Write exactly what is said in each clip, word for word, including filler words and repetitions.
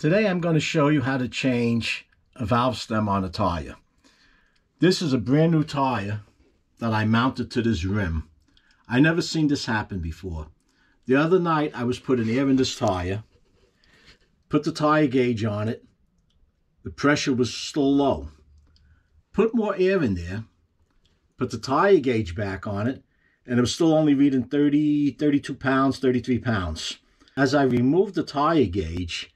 Today I'm going to show you how to change a valve stem on a tire. This is a brand new tire that I mounted to this rim. I never seen this happen before. The other night I was putting air in this tire, put the tire gauge on it, the pressure was still low. Put more air in there, put the tire gauge back on it, and it was still only reading thirty, thirty-two pounds, thirty-three pounds. As I removed the tire gauge,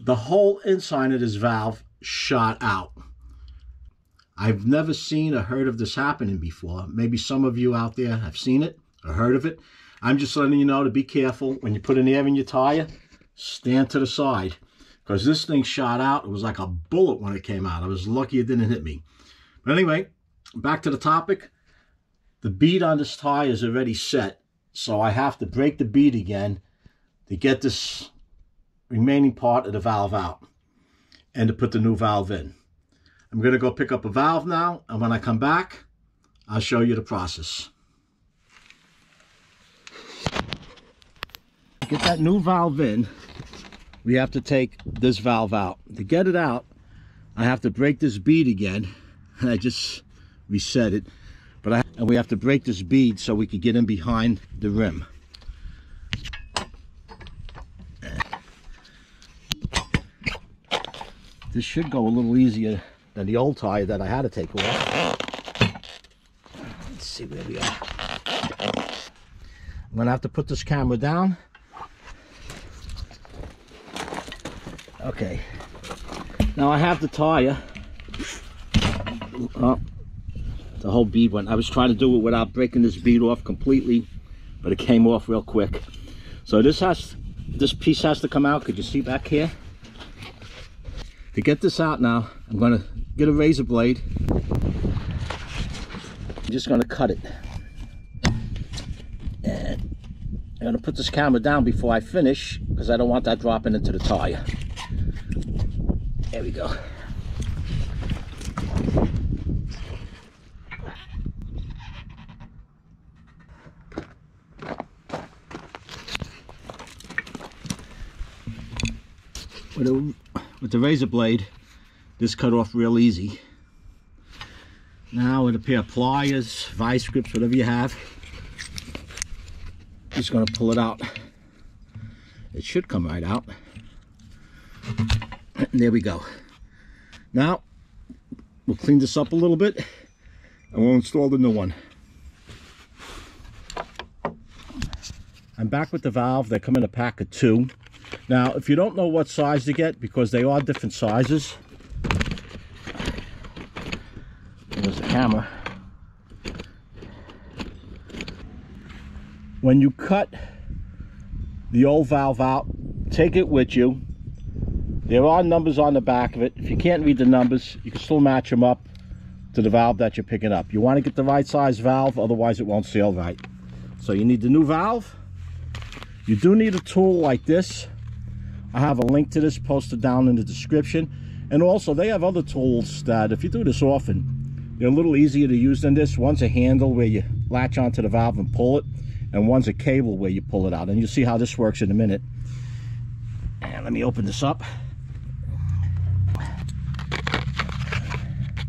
the whole inside of this valve shot out. I've never seen or heard of this happening before. Maybe some of you out there have seen it or heard of it. I'm just letting you know to be careful. When you put an air in your tire, stand to the side, because this thing shot out. It was like a bullet when it came out. I was lucky it didn't hit me. But anyway, back to the topic. The bead on this tire is already set, so I have to break the bead again to get this remaining part of the valve out and to put the new valve in. I'm going to go pick up a valve now, and when I come back, I'll show you the process. To get that new valve in, we have to take this valve out. To get it out, I have to break this bead again, and I just reset it, but I, and we have to break this bead so we can get in behind the rim. This should go a little easier than the old tire that I had to take off. Let's see where we are. I'm gonna have to put this camera down. Okay. Now I have the tire. Oh, the whole bead went. I was trying to do it without breaking this bead off completely, but it came off real quick. So this has, this piece has to come out. Could you see back here? To get this out now, I'm going to get a razor blade. I'm just going to cut it. And I'm going to put this camera down before I finish, because I don't want that dropping into the tire. There we go. What do With the razor blade, this cut off real easy. Now with a pair of pliers, vice grips, whatever you have, just gonna pull it out. It should come right out. And there we go. Now, we'll clean this up a little bit and we'll install the new one. I'm back with the valve. They come in a pack of two. Now, if you don't know what size to get, because they are different sizes, there's the camera. When you cut the old valve out, take it with you. There are numbers on the back of it. If you can't read the numbers, you can still match them up to the valve that you're picking up. You want to get the right size valve, otherwise it won't seal right. So you need the new valve. You do need a tool like this. I have a link to this posted down in the description. And also, they have other tools that, if you do this often, they're a little easier to use than this. One's a handle where you latch onto the valve and pull it, and one's a cable where you pull it out. And you'll see how this works in a minute. And let me open this up.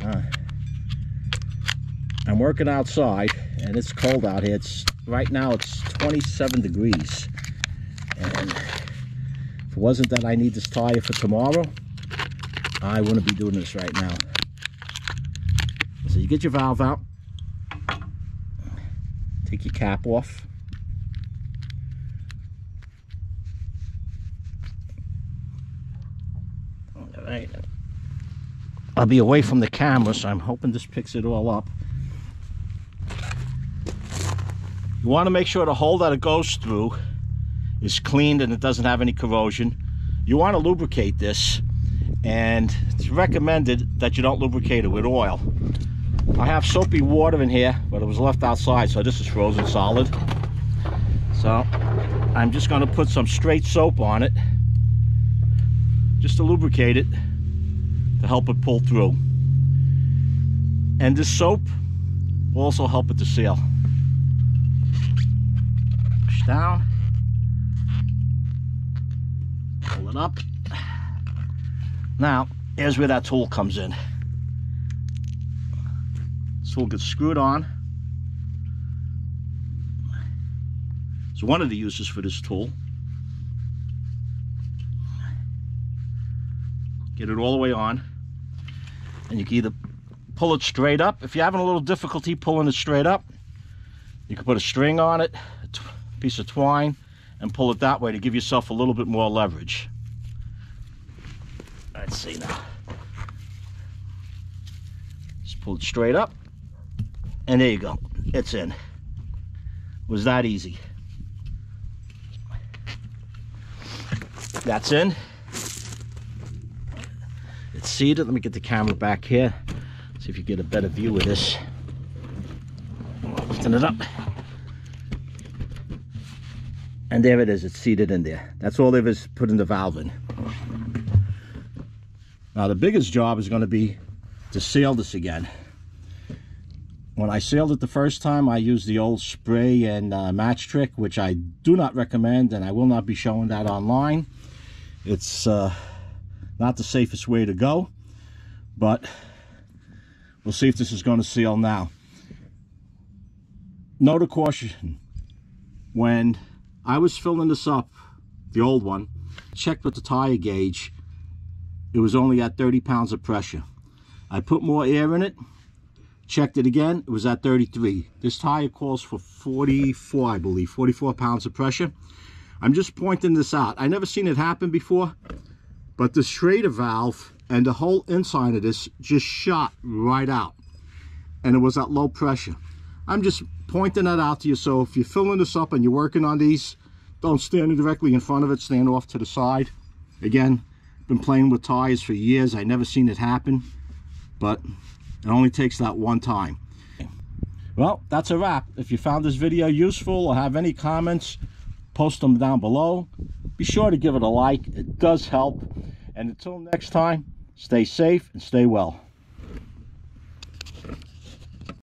Uh, I'm working outside, and it's cold out here. It's, right now, it's twenty-seven degrees. And if it wasn't that I need this tire for tomorrow, I wouldn't be doing this right now. So you get your valve out, take your cap off, all right. I'll be away from the camera, so I'm hoping this picks it all up. You want to make sure the hole that it goes through is cleaned and it doesn't have any corrosion. You want to lubricate this, and it's recommended that you don't lubricate it with oil. I have soapy water in here, but it was left outside, so this is frozen solid. So I'm just going to put some straight soap on it just to lubricate it, to help it pull through. And this soap will also help it to seal. Push down. pull it up. Now, here's where that tool comes in. This tool gets screwed on. It's one of the uses for this tool. Get it all the way on. And you can either pull it straight up. If you're having a little difficulty pulling it straight up, you can put a string on it, a piece of twine, and pull it that way to give yourself a little bit more leverage. Let's see now. Just pull it straight up. And there you go. It's in. It was that easy. That's in. It's seated. Let me get the camera back here. See if you get a better view of this. Lifting it up. And there it is. It's seated in there. That's all there is, putting the valve in. Now the biggest job is going to be to seal this again. When I sealed it the first time, I used the old spray and uh, match trick, which I do not recommend, and I will not be showing that online. It's uh, not the safest way to go, but we'll see if this is going to seal now. Note of caution. When I was filling this up, the old one, checked with the tire gauge, it was only at thirty pounds of pressure. I put more air in it, checked it again, it was at thirty-three. This tire calls for forty-four, I believe, forty-four pounds of pressure. I'm just pointing this out. I never seen it happen before, but the Schrader valve and the whole inside of this just shot right out, and it was at low pressure. I'm just pointing that out to you, so if you're filling this up and you're working on these, don't stand directly in front of it, stand off to the side. Again, been playing with tires for years, I never seen it happen, but it only takes that one time. Well, that's a wrap. If you found this video useful or have any comments, post them down below. Be sure to give it a like, it does help. And until next time, stay safe and stay well.